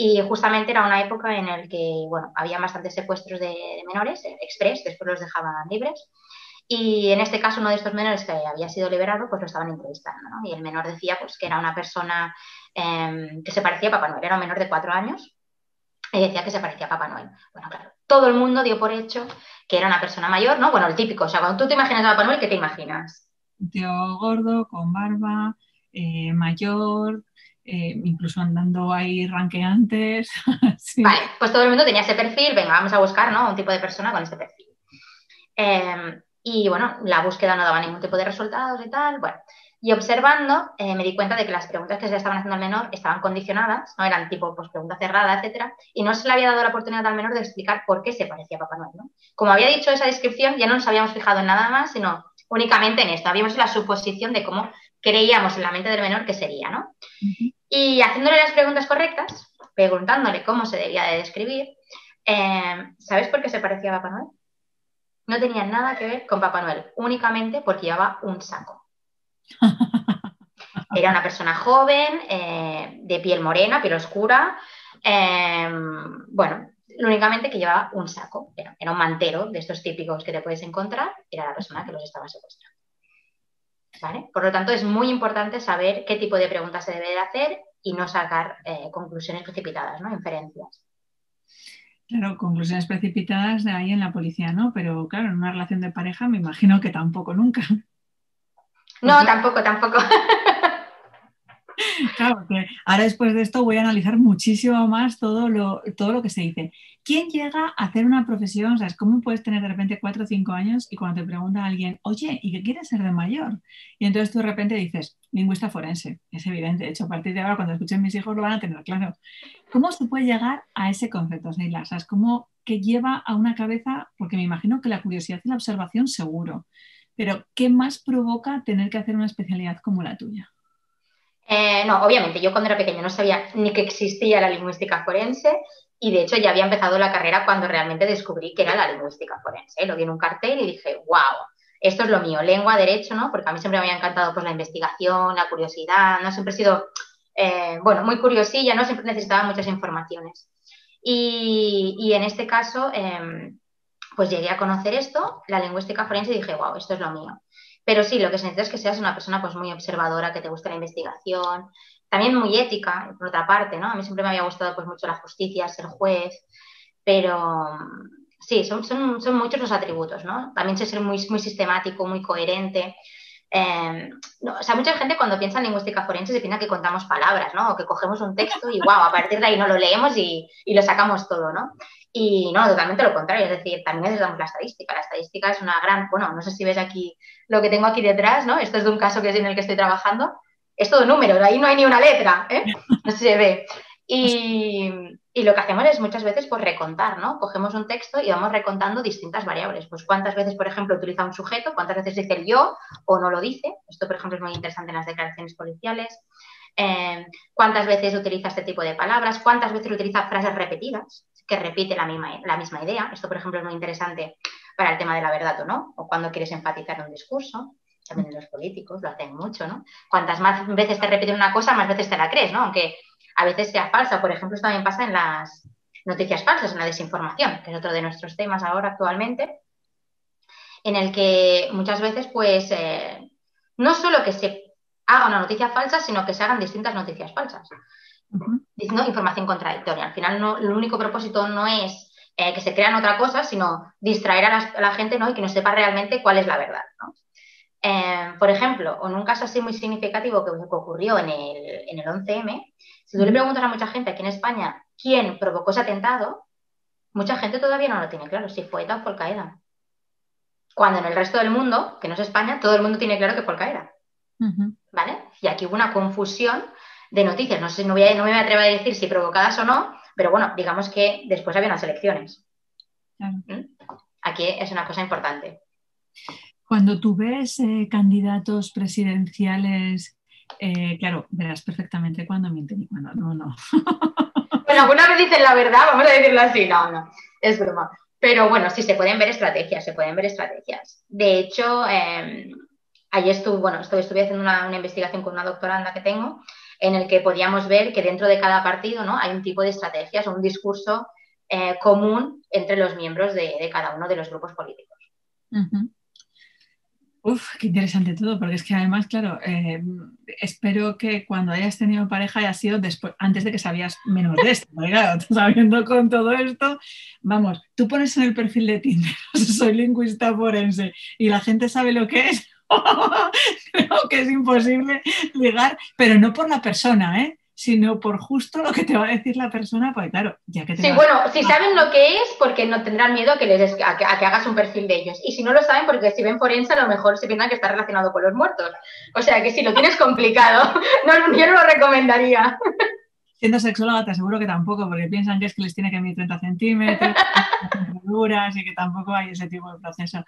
Y justamente era una época en la que, bueno, había bastantes secuestros de menores, express, después los dejaban libres. Y en este caso uno de estos menores que había sido liberado, pues lo estaban entrevistando, ¿no? Y el menor decía pues que era una persona que se parecía a Papá Noel, era un menor de 4 años, y decía que se parecía a Papá Noel. Bueno, claro, todo el mundo dio por hecho que era una persona mayor, ¿no? Bueno, el típico, o sea, cuando tú te imaginas a Papá Noel, ¿qué te imaginas? Un tío gordo, con barba, mayor... incluso andando ahí ranqueantes. Sí. Vale, pues todo el mundo tenía ese perfil, venga, vamos a buscar, ¿no? Un tipo de persona con este perfil. Y bueno, la búsqueda no daba ningún tipo de resultados y tal, bueno. Y observando me di cuenta de que las preguntas que se le estaban haciendo al menor estaban condicionadas, no eran tipo pues pregunta cerrada, etcétera, y no se le había dado la oportunidad al menor de explicar por qué se parecía a Papá Noel, ¿no? Como había dicho esa descripción, ya no nos habíamos fijado en nada más, sino únicamente en esto. Habíamos la suposición de cómo creíamos en la mente del menor que sería, ¿no? Y haciéndole las preguntas correctas, preguntándole cómo se debía de describir, ¿sabes por qué se parecía a Papá Noel? No tenía nada que ver con Papá Noel, únicamente porque llevaba un saco. Era una persona joven, de piel morena, piel oscura, bueno, únicamente que llevaba un saco, era un mantero de estos típicos que te puedes encontrar, era la persona que los estaba secuestrando. ¿Vale? Por lo tanto, es muy importante saber qué tipo de preguntas se debe de hacer y no sacar conclusiones precipitadas, ¿no? Inferencias. Claro, conclusiones precipitadas de ahí en la policía, ¿no? Pero claro, en una relación de pareja me imagino que tampoco nunca. No, tampoco. Claro, que ahora después de esto voy a analizar muchísimo más todo lo que se dice. ¿Quién llega a hacer una profesión? O sea, ¿cómo puedes tener de repente 4 o 5 años y cuando te pregunta a alguien, oye, ¿y qué quieres ser de mayor? Y entonces tú de repente dices, lingüista forense. Es evidente, de hecho, a partir de ahora cuando escuchen mis hijos lo van a tener claro. ¿Cómo se puede llegar a ese concepto, Sheila? O sea, es como que lleva a una cabeza, porque me imagino que la curiosidad y la observación seguro, pero ¿qué más provoca tener que hacer una especialidad como la tuya? No, obviamente, yo cuando era pequeña no sabía ni que existía la lingüística forense y de hecho ya había empezado la carrera cuando realmente descubrí que era la lingüística forense. Lo vi en un cartel y dije, wow, esto es lo mío, lengua, derecho, ¿no? Porque a mí siempre me había encantado pues, la investigación, la curiosidad, ¿no? Siempre he sido, bueno, muy curiosilla, ¿no? Siempre necesitaba muchas informaciones. Y en este caso, pues llegué a conocer esto, la lingüística forense, y dije, wow, esto es lo mío. Pero sí, lo que se necesita es que seas una persona pues, muy observadora, que te guste la investigación, también muy ética, por otra parte, ¿no? A mí siempre me había gustado pues, mucho la justicia, ser juez, pero sí, son muchos los atributos, ¿no? También sé ser muy sistemático, muy coherente. No, o sea, mucha gente cuando piensa en lingüística forense se piensa que contamos palabras, ¿no? O que cogemos un texto y, wow, a partir de ahí no lo leemos y lo sacamos todo, ¿no? Y no, totalmente lo contrario, es decir, también necesitamos la estadística. La estadística es una gran, bueno, no sé si ves aquí lo que tengo aquí detrás, ¿no? Esto es de un caso que es en el que estoy trabajando. Es todo números, ahí no hay ni una letra, ¿eh? No se ve. Y lo que hacemos es muchas veces pues recontar, ¿no? Cogemos un texto y vamos recontando distintas variables. Pues cuántas veces, por ejemplo, utiliza un sujeto, cuántas veces dice el yo o no lo dice. Esto, por ejemplo, es muy interesante en las declaraciones policiales. Cuántas veces utiliza este tipo de palabras, cuántas veces utiliza frases repetidas, que repite la misma idea. Esto, por ejemplo, es muy interesante para el tema de la verdad o no, o cuando quieres enfatizar un discurso, también los políticos lo hacen mucho, ¿no? Cuantas más veces te repiten una cosa, más veces te la crees, ¿no? Aunque a veces sea falsa. Por ejemplo, eso también pasa en las noticias falsas, en la desinformación, que es otro de nuestros temas ahora actualmente, en el que muchas veces, pues, no solo que se haga una noticia falsa, sino que se hagan distintas noticias falsas. Uh-huh. No, información contradictoria. Al final, no, el único propósito no es que se crean otra cosa, sino distraer a la gente, ¿no? Y que no sepa realmente cuál es la verdad, ¿no? Por ejemplo, en un caso así muy significativo que ocurrió en el 11M, si tú le preguntas a mucha gente aquí en España quién provocó ese atentado, mucha gente todavía no lo tiene claro, si fue ETA o fue Al-Qaeda. Cuando en el resto del mundo, que no es España, todo el mundo tiene claro que fue Al-Qaeda. Uh-huh. ¿Vale? Y aquí hubo una confusión de noticias. No sé, no me atrevo a decir si provocadas o no, pero bueno, digamos que después había unas elecciones. Claro. ¿Mm? Aquí es una cosa importante. Cuando tú ves candidatos presidenciales, claro, verás perfectamente cuándo mienten y cuándo no. Bueno, alguna vez dicen la verdad, vamos a decirlo así, no, es broma. Pero bueno, sí, se pueden ver estrategias. De hecho, ahí estuve haciendo una investigación con una doctoranda que tengo, en el que podíamos ver que dentro de cada partido, ¿no?, hay un tipo de estrategias o un discurso común entre los miembros de cada uno de los grupos políticos. Uh-huh. Uf, qué interesante todo, porque es que además, claro, espero que cuando hayas tenido pareja haya sido después, antes de que sabías menos de esto, porque claro, sabiendo con todo esto, vamos, tú pones en el perfil de Tinder, soy lingüista forense, y la gente sabe lo que es. Creo que es imposible ligar, pero no por la persona, sino por justo lo que te va a decir la persona, porque claro, ya que te sí, bueno, si saben lo que es, porque no tendrán miedo a que hagas un perfil de ellos. Y si no lo saben, porque si ven forense, a lo mejor se piensan que está relacionado con los muertos. O sea, que si lo tienes complicado, yo no lo recomendaría. Siendo sexóloga te aseguro que tampoco, porque piensan que es que les tiene que medir 30 centímetros, temperaturas, y que tampoco hay ese tipo de proceso.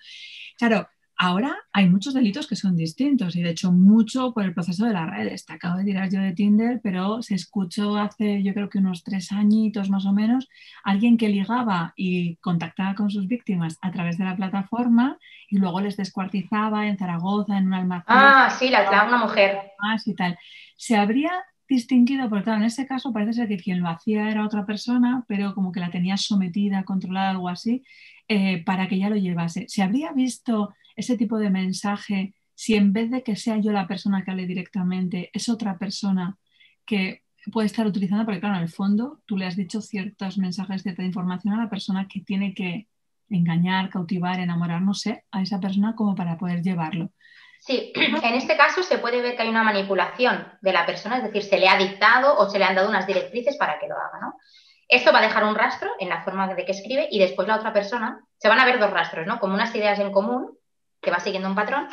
Claro, ahora hay muchos delitos que son distintos y de hecho mucho por el proceso de las redes. Te acabo de tirar yo de Tinder, pero se escuchó hace yo creo que unos 3 añitos más o menos, alguien que ligaba y contactaba con sus víctimas a través de la plataforma y luego les descuartizaba en Zaragoza, en un almacén. Ah, sí, una mujer. Más y tal. Se habría distinguido, porque claro, en ese caso parece ser que quien lo hacía era otra persona, pero como que la tenía sometida, controlada, algo así, para que ya lo llevase. ¿Se habría visto ese tipo de mensaje, si en vez de que sea yo la persona que hable directamente, es otra persona que puede estar utilizando? Porque claro, en el fondo tú le has dicho ciertos mensajes, cierta información a la persona que tiene que engañar, cautivar, enamorar, no sé, a esa persona como para poder llevarlo. Sí, en este caso se puede ver que hay una manipulación de la persona, es decir, se le ha dictado o se le han dado unas directrices para que lo haga, ¿no? Esto va a dejar un rastro en la forma de que escribe y después la otra persona, se van a ver 2 rastros, ¿no? Como unas ideas en común, que va siguiendo un patrón,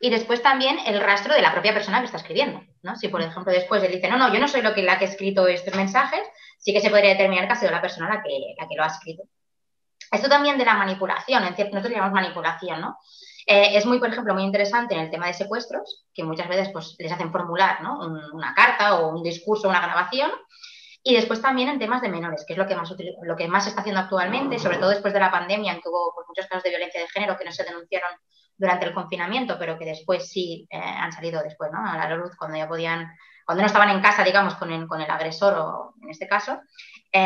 y después también el rastro de la propia persona que está escribiendo, ¿no? Si, por ejemplo, después él dice, no, yo no soy la que ha escrito estos mensajes, sí que se podría determinar que ha sido la persona la que lo ha escrito. Esto también de la manipulación, nosotros llamamos manipulación, ¿no? Es muy, por ejemplo, muy interesante en el tema de secuestros, que muchas veces pues, les hacen formular, ¿no?, una carta o un discurso, una grabación, y después también en temas de menores, que es lo que más se está haciendo actualmente, sobre todo después de la pandemia, en que hubo pues, muchos casos de violencia de género que no se denunciaron durante el confinamiento, pero que después sí han salido después, ¿no?, a la luz cuando ya podían, cuando no estaban en casa, digamos, con el agresor o en este caso,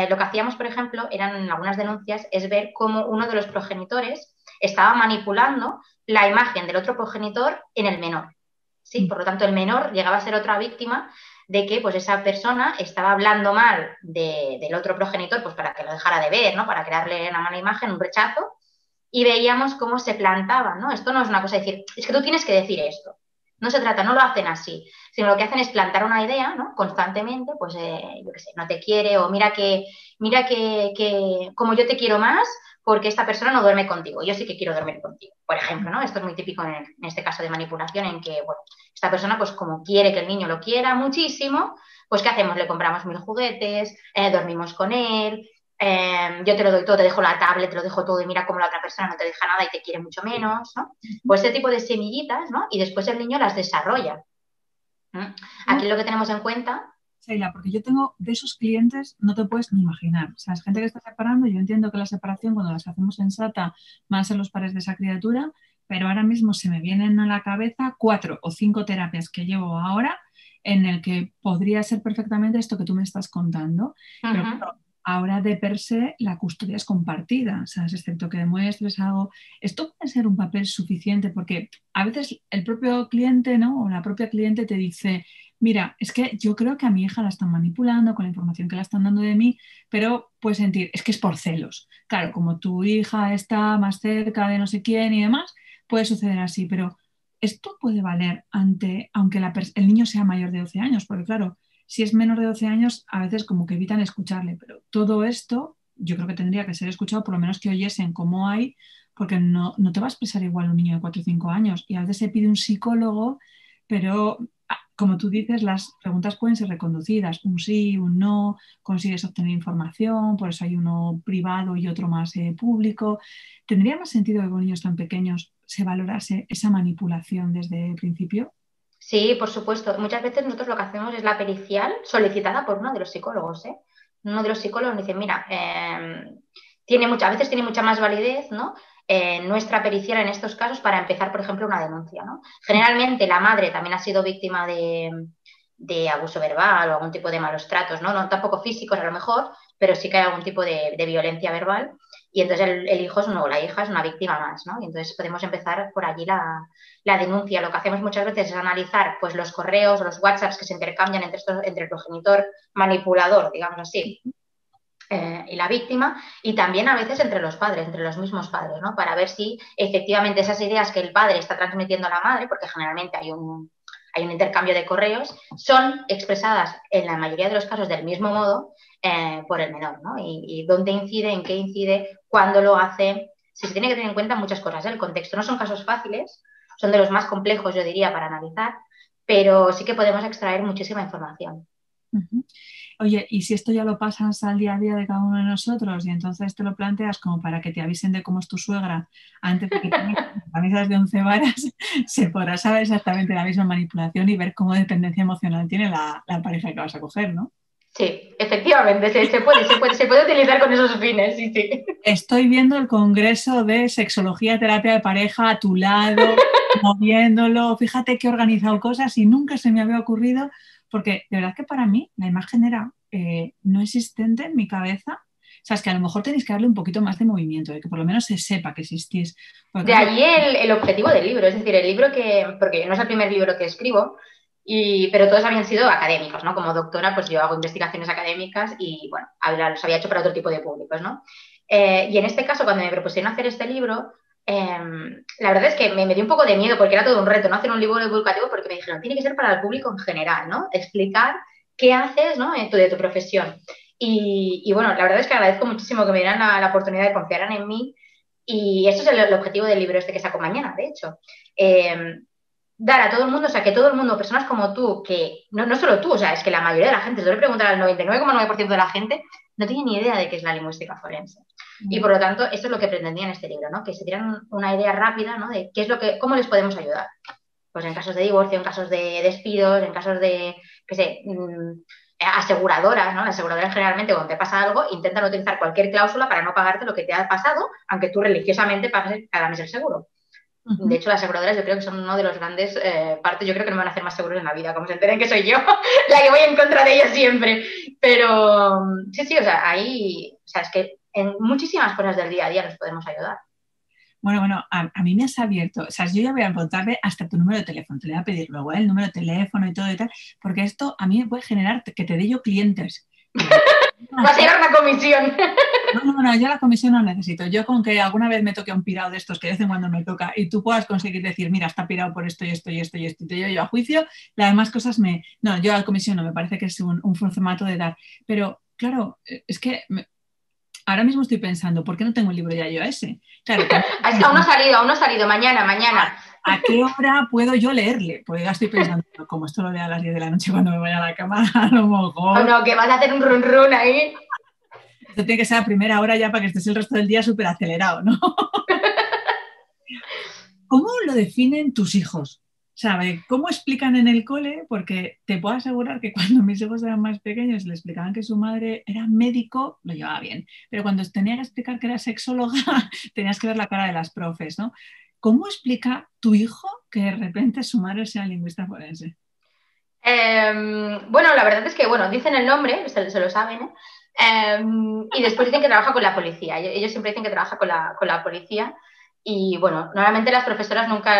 lo que hacíamos, por ejemplo, eran en algunas denuncias, es ver cómo uno de los progenitores estaba manipulando la imagen del otro progenitor en el menor, ¿sí? Por lo tanto, el menor llegaba a ser otra víctima de que pues esa persona estaba hablando mal del otro progenitor pues para que lo dejara de ver, ¿no?, para crearle una mala imagen, un rechazo. Y veíamos cómo se plantaban, ¿no? Esto no es una cosa de decir, es que tú tienes que decir esto. No se trata, no lo hacen así, sino lo que hacen es plantar una idea, ¿no?, constantemente, pues, yo qué sé, no te quiere o mira que como yo te quiero más porque esta persona no duerme contigo, yo sí que quiero dormir contigo, por ejemplo, ¿no? Esto es muy típico en este caso de manipulación en que, bueno, esta persona, pues, como quiere que el niño lo quiera muchísimo, pues, ¿qué hacemos? Le compramos 1000 juguetes, dormimos con él. Yo te lo doy todo, te dejo la tablet, te lo dejo todo y mira cómo la otra persona no te deja nada y te quiere mucho menos, ¿no? Pues ese tipo de semillitas, ¿no? Y después el niño las desarrolla. Aquí lo que tenemos en cuenta... Sheila, porque yo tengo de esos clientes, no te puedes ni imaginar. O sea, es gente que está separando, yo entiendo que la separación cuando las hacemos sensata van a ser los pares de esa criatura, pero ahora mismo se me vienen a la cabeza 4 o 5 terapias que llevo ahora en el que podría ser perfectamente esto que tú me estás contando. Pero claro, ahora de per se la custodia es compartida, ¿sabes? Excepto que demuestres algo. Esto puede ser un papel suficiente porque a veces el propio cliente, ¿no? O la propia cliente te dice, mira, es que yo creo que a mi hija la están manipulando con la información que la están dando de mí, pero puedes sentir, es que es por celos. Claro, como tu hija está más cerca de no sé quién y demás, puede suceder así, pero esto puede valer aunque el niño sea mayor de 12 años, porque claro, si es menor de 12 años, a veces como que evitan escucharle, pero todo esto yo creo que tendría que ser escuchado, por lo menos que oyesen cómo hay, porque no te va a expresar igual un niño de 4 o 5 años, y a veces se pide un psicólogo, pero... Como tú dices, las preguntas pueden ser reconducidas, un sí, un no, consigues obtener información, por eso hay uno privado y otro más público. ¿Tendría más sentido que con niños tan pequeños se valorase esa manipulación desde el principio? Sí, por supuesto. Muchas veces nosotros lo que hacemos es la pericial solicitada por uno de los psicólogos, ¿eh? Uno de los psicólogos dice, mira, a veces tiene mucha más validez, ¿no? Nuestra pericial en estos casos para empezar, por ejemplo, una denuncia, ¿no? Generalmente la madre también ha sido víctima de abuso verbal o algún tipo de malos tratos, ¿no? No tampoco físicos a lo mejor, pero sí que hay algún tipo de violencia verbal y entonces la hija es una víctima más, ¿no? Y entonces podemos empezar por allí la denuncia. Lo que hacemos muchas veces es analizar pues los correos o los WhatsApps que se intercambian entre el progenitor manipulador, digamos así, y la víctima, y también a veces entre los padres, entre los mismos padres, ¿no? Para ver si efectivamente esas ideas que el padre está transmitiendo a la madre, porque generalmente hay un intercambio de correos, son expresadas en la mayoría de los casos del mismo modo por el menor, ¿no? Y dónde incide, en qué incide, cuándo lo hace. Se tiene que tener en cuenta muchas cosas, ¿eh? El contexto. No son casos fáciles, son de los más complejos, yo diría, para analizar, pero sí que podemos extraer muchísima información. Oye, y si esto ya lo pasas al día a día de cada uno de nosotros y entonces te lo planteas como para que te avisen de cómo es tu suegra antes de que tengas camisas de 11 varas, se podrá saber exactamente la misma manipulación y ver cómo dependencia emocional tiene la pareja que vas a coger, ¿no? Sí, efectivamente, se puede utilizar con esos fines, sí, sí. Estoy viendo el congreso de sexología, terapia de pareja a tu lado, moviéndolo, fíjate que he organizado cosas y nunca se me había ocurrido. Porque de verdad que para mí la imagen era no existente en mi cabeza. O sea, es que a lo mejor tenéis que darle un poquito más de movimiento, de que por lo menos se sepa que existís. Porque... De ahí el objetivo del libro, es decir, el libro porque no es el primer libro que escribo, pero todos habían sido académicos, ¿no? Como doctora, pues yo hago investigaciones académicas y, bueno, los había hecho para otro tipo de públicos, ¿no? Y en este caso, cuando me propusieron hacer este libro... la verdad es que me dio un poco de miedo porque era todo un reto, ¿no? Hacer un libro divulgativo porque me dijeron, tiene que ser para el público en general, ¿no? Explicar qué haces, ¿no? De tu profesión. Y bueno, la verdad es que agradezco muchísimo que me dieran la oportunidad de confiar en mí y eso es el objetivo del libro que saco mañana, de hecho. Dar a todo el mundo, o sea, que todo el mundo, personas como tú, que no solo tú, o sea, es que la mayoría de la gente, se lo preguntan al 99,9% de la gente, no tiene ni idea de qué es la lingüística forense. Y por lo tanto, esto es lo que pretendía en este libro, ¿no? Que se dieran una idea rápida, ¿no? De cómo les podemos ayudar. Pues en casos de divorcio, en casos de despidos, en casos de, qué sé, aseguradoras, ¿no? Las aseguradoras generalmente cuando te pasa algo intentan utilizar cualquier cláusula para no pagarte lo que te ha pasado, aunque tú religiosamente pagues cada mes el seguro. De hecho, las aseguradoras yo creo que son uno de los grandes partes, yo creo que no me van a hacer más seguros en la vida, como se enteren que soy yo la que voy en contra de ellas siempre. Pero sí, o sea, ahí, o sea, es que en muchísimas cosas del día a día nos podemos ayudar. Bueno, a mí me has abierto, o sea, yo ya voy a apuntarle hasta tu número de teléfono, te le voy a pedir luego, ¿eh? El número de teléfono y todo y tal, porque esto a mí me puede generar que te dé yo clientes. Vas a llevar una comisión. No, yo la comisión no necesito. Yo con que alguna vez me toque un pirado de estos que de vez en cuando me toca y tú puedas conseguir decir, mira, está pirado por esto y esto y esto y esto y te llevo yo a juicio, las demás cosas yo a la comisión no, me parece que es un formato de dar. Pero claro, es que ahora mismo estoy pensando, ¿por qué no tengo el libro ya yo ese? Claro, aún no ha salido, mañana. ¿A qué hora puedo yo leerle? Porque ya estoy pensando, como esto lo leo a las 10 de la noche cuando me vaya a la cama, a lo mejor... No, que vas a hacer un run run ahí. Esto tiene que ser a primera hora ya para que estés el resto del día súper acelerado, ¿no? ¿Cómo lo definen tus hijos? ¿Sabe? ¿Cómo explican en el cole? Porque te puedo asegurar que cuando mis hijos eran más pequeños le explicaban que su madre era médico, lo llevaba bien. Pero cuando tenía que explicar que era sexóloga, tenías que ver la cara de las profes, ¿no? ¿Cómo explica tu hijo que de repente su madre sea lingüista forense? Bueno, la verdad es que, bueno, dicen el nombre, se lo saben, ¿eh? Y después dicen que trabaja con la policía. Ellos siempre dicen que trabaja con la policía. Y bueno, normalmente las profesoras nunca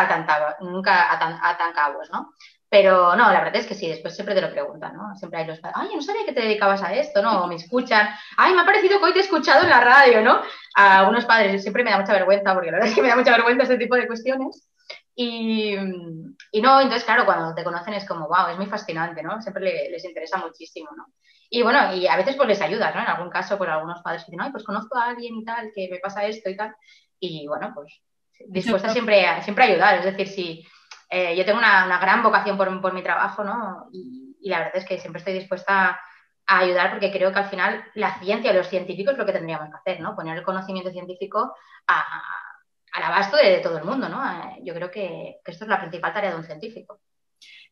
atan cabos, ¿no? Pero no, la verdad es que sí, después siempre te lo preguntan, ¿no? Siempre hay los padres, ay, no sabía que te dedicabas a esto, ¿no? O me escuchan, ay, me ha parecido que hoy te he escuchado en la radio, ¿no? A algunos padres, siempre me da mucha vergüenza, porque la verdad es que me da mucha vergüenza este tipo de cuestiones. Y no, entonces, claro, cuando te conocen es como, wow, es muy fascinante, ¿no? Siempre les interesa muchísimo, ¿no? Y bueno, y a veces pues les ayudas, ¿no? En algún caso, pues algunos padres dicen, ay, pues conozco a alguien y tal, que me pasa esto y tal. Y bueno, pues dispuesta siempre a ayudar, es decir, si... yo tengo una gran vocación por mi trabajo, ¿no? Y la verdad es que siempre estoy dispuesta a ayudar, porque creo que al final la ciencia o los científicos es lo que tendríamos que hacer, ¿no? Poner el conocimiento científico al abasto de todo el mundo, ¿no? Yo creo que esto es la principal tarea de un científico.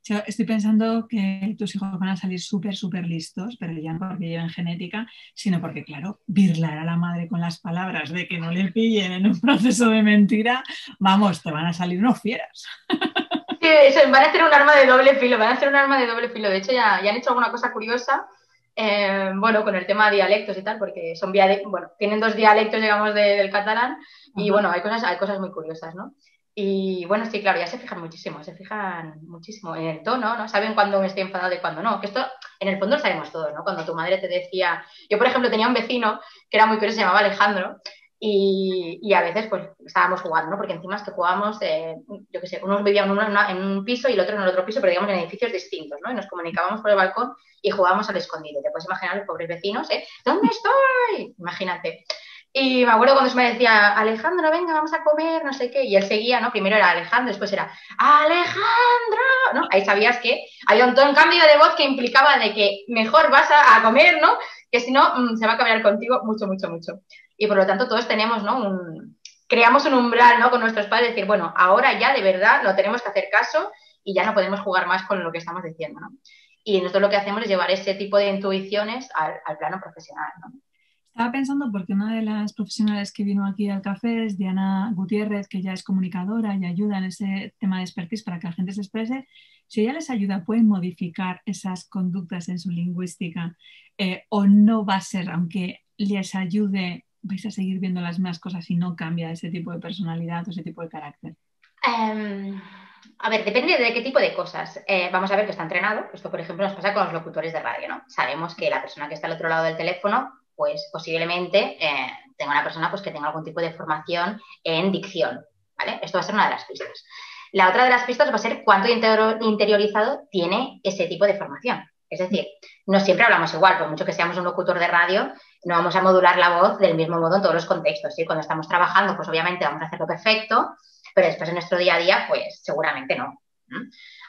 Yo estoy pensando que tus hijos van a salir súper, súper listos, pero ya no porque lleven genética, sino porque, claro, birlar a la madre con las palabras de que no le pillen en un proceso de mentira, vamos, te van a salir unos fieras. Sí, eso, van a hacer un arma de doble filo, de hecho ya han hecho alguna cosa curiosa, bueno, con el tema de dialectos y tal, porque son bueno, tienen dos dialectos, digamos, del catalán, y bueno, hay cosas muy curiosas, ¿no? Y bueno, sí, claro, ya se fijan muchísimo en el tono, ¿no? Saben cuándo me estoy enfadada y cuándo no, que esto en el fondo lo sabemos todos, ¿no? Cuando tu madre te decía, yo por ejemplo tenía un vecino que era muy curioso, se llamaba Alejandro, y a veces pues estábamos jugando, ¿no? Porque encima es que jugábamos, yo qué sé, unos vivían en un piso y el otro en el otro piso, pero digamos en edificios distintos, ¿no? Y nos comunicábamos por el balcón y jugábamos al escondido, te puedes imaginar los pobres vecinos, ¿eh? ¿Dónde estoy? Imagínate. Y me acuerdo cuando se me decía, Alejandro, venga, vamos a comer, no sé qué. Y él seguía, ¿no? Primero era Alejandro, después era Alejandro, ¿no? Ahí sabías que había un cambio de voz que implicaba de que mejor vas a comer, ¿no? Que si no, se va a cambiar contigo mucho, mucho, mucho. Y por lo tanto todos tenemos, ¿no? Creamos un umbral, ¿no? Con nuestros padres, decir, bueno, ahora ya de verdad no tenemos que hacer caso y ya no podemos jugar más con lo que estamos diciendo, ¿no? Y nosotros lo que hacemos es llevar ese tipo de intuiciones al plano profesional, ¿no? Estaba pensando porque una de las profesionales que vino aquí al café es Diana Gutiérrez, que ya es comunicadora y ayuda en ese tema de expertise para que la gente se exprese. Si ella les ayuda, ¿pueden modificar esas conductas en su lingüística? ¿O no va a ser, aunque les ayude, vais a seguir viendo las mismas cosas y no cambia ese tipo de personalidad o ese tipo de carácter? A ver, depende de qué tipo de cosas. Vamos a ver que está entrenado. Esto, por ejemplo, nos pasa con los locutores de radio, ¿no? Sabemos que la persona que está al otro lado del teléfono pues posiblemente tenga una persona pues, que tenga algún tipo de formación en dicción, ¿vale? Esto va a ser una de las pistas. La otra de las pistas va a ser cuánto interiorizado tiene ese tipo de formación. Es decir, no siempre hablamos igual, por mucho que seamos un locutor de radio, no vamos a modular la voz del mismo modo en todos los contextos, ¿sí? Cuando estamos trabajando, pues obviamente vamos a hacerlo perfecto, pero después en nuestro día a día, pues seguramente no.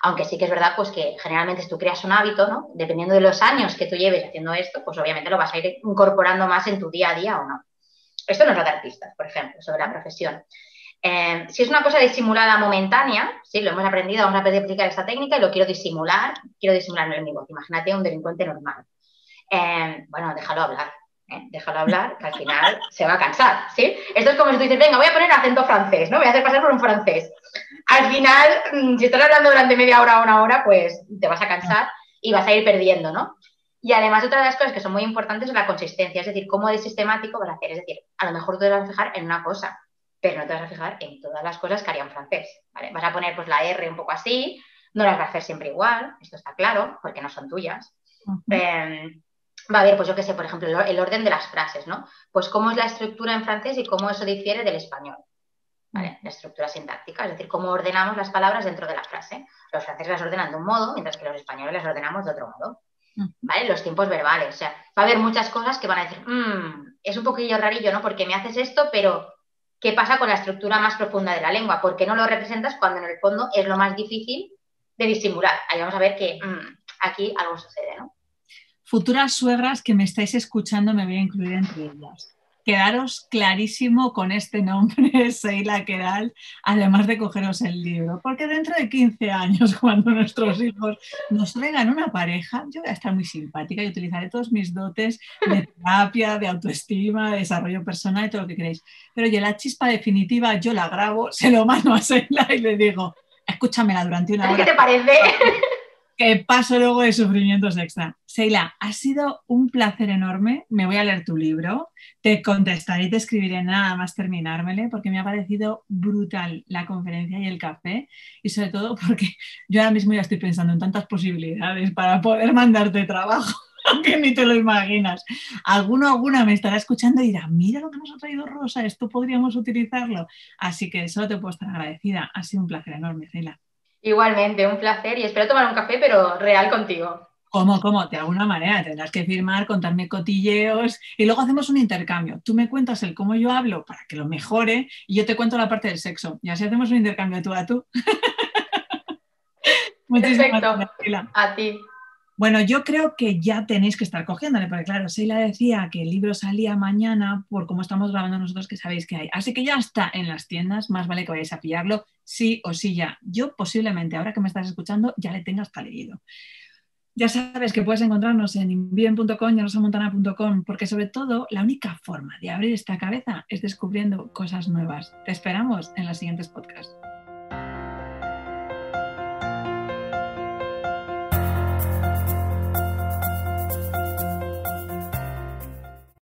Aunque sí que es verdad pues que generalmente si tú creas un hábito, ¿no? Dependiendo de los años que tú lleves haciendo esto, pues obviamente lo vas a ir incorporando más en tu día a día o no. Esto nos va a dar pistas, por ejemplo, sobre la profesión. Si es una cosa disimulada momentánea, sí, lo hemos aprendido, vamos a aplicar esta técnica y lo quiero disimular en mi voz. Imagínate un delincuente normal. Bueno, déjalo hablar. Déjalo hablar, que al final se va a cansar, ¿sí? Esto es como si tú dices, venga, voy a poner acento francés, ¿no? Voy a hacer pasar por un francés. Al final, si estás hablando durante media hora o una hora, pues te vas a cansar y vas a ir perdiendo, ¿no? Y además, otra de las cosas que son muy importantes es la consistencia, es decir, cómo de sistemático vas a hacer. Es decir, a lo mejor tú te vas a fijar en una cosa, pero no te vas a fijar en todas las cosas que harían francés, ¿vale? Vas a poner pues la R un poco así, no las vas a hacer siempre igual, esto está claro, porque no son tuyas. Va a haber, pues yo qué sé, por ejemplo, el orden de las frases, ¿no? Pues cómo es la estructura en francés y cómo eso difiere del español, ¿vale? La estructura sintáctica, es decir, cómo ordenamos las palabras dentro de la frase. Los franceses las ordenan de un modo, mientras que los españoles las ordenamos de otro modo, ¿vale? Los tiempos verbales, o sea, va a haber muchas cosas que van a decir, es un poquillo rarillo, ¿no? Porque me haces esto, pero ¿qué pasa con la estructura más profunda de la lengua? ¿Por qué no lo representas cuando en el fondo es lo más difícil de disimular? Ahí vamos a ver que aquí algo sucede, ¿no? Futuras suegras que me estáis escuchando, me voy a incluir entre ellas. Quedaros clarísimo con este nombre, Sheila Queralt, además de cogeros el libro, porque dentro de 15 años, cuando nuestros hijos nos traigan una pareja, yo voy a estar muy simpática y utilizaré todos mis dotes de terapia, de autoestima, de desarrollo personal y todo lo que queréis. Pero oye, la chispa definitiva yo la grabo, se lo mando a Sheila y le digo, escúchamela durante una hora. ¿Qué te parece? Que paso luego de sufrimientos extra. Sheila, ha sido un placer enorme. Me voy a leer tu libro. Te contestaré y te escribiré nada más terminármele, porque me ha parecido brutal la conferencia y el café. Y sobre todo porque yo ahora mismo ya estoy pensando en tantas posibilidades para poder mandarte trabajo, aunque ni te lo imaginas. Alguno o alguna me estará escuchando y dirá, mira lo que nos ha traído Rosa, esto podríamos utilizarlo. Así que solo te puedo estar agradecida. Ha sido un placer enorme, Sheila. Igualmente, un placer y espero tomar un café, pero real contigo. ¿Cómo? De alguna manera tendrás que firmar, contarme cotilleos y luego hacemos un intercambio. Tú me cuentas el cómo yo hablo para que lo mejore y yo te cuento la parte del sexo. Y así hacemos un intercambio tú a tú. Muchísimas gracias, Sheila. A ti. Bueno, yo creo que ya tenéis que estar cogiéndole, porque claro, Sheila decía que el libro salía mañana por cómo estamos grabando nosotros, que sabéis que hay. Así que ya está en las tiendas, más vale que vayáis a pillarlo, sí o sí ya. Yo posiblemente, ahora que me estás escuchando, ya le tengas hasta leído. Ya sabes que puedes encontrarnos en invien.com y en rosamontana.com, porque sobre todo la única forma de abrir esta cabeza es descubriendo cosas nuevas. Te esperamos en los siguientes podcasts.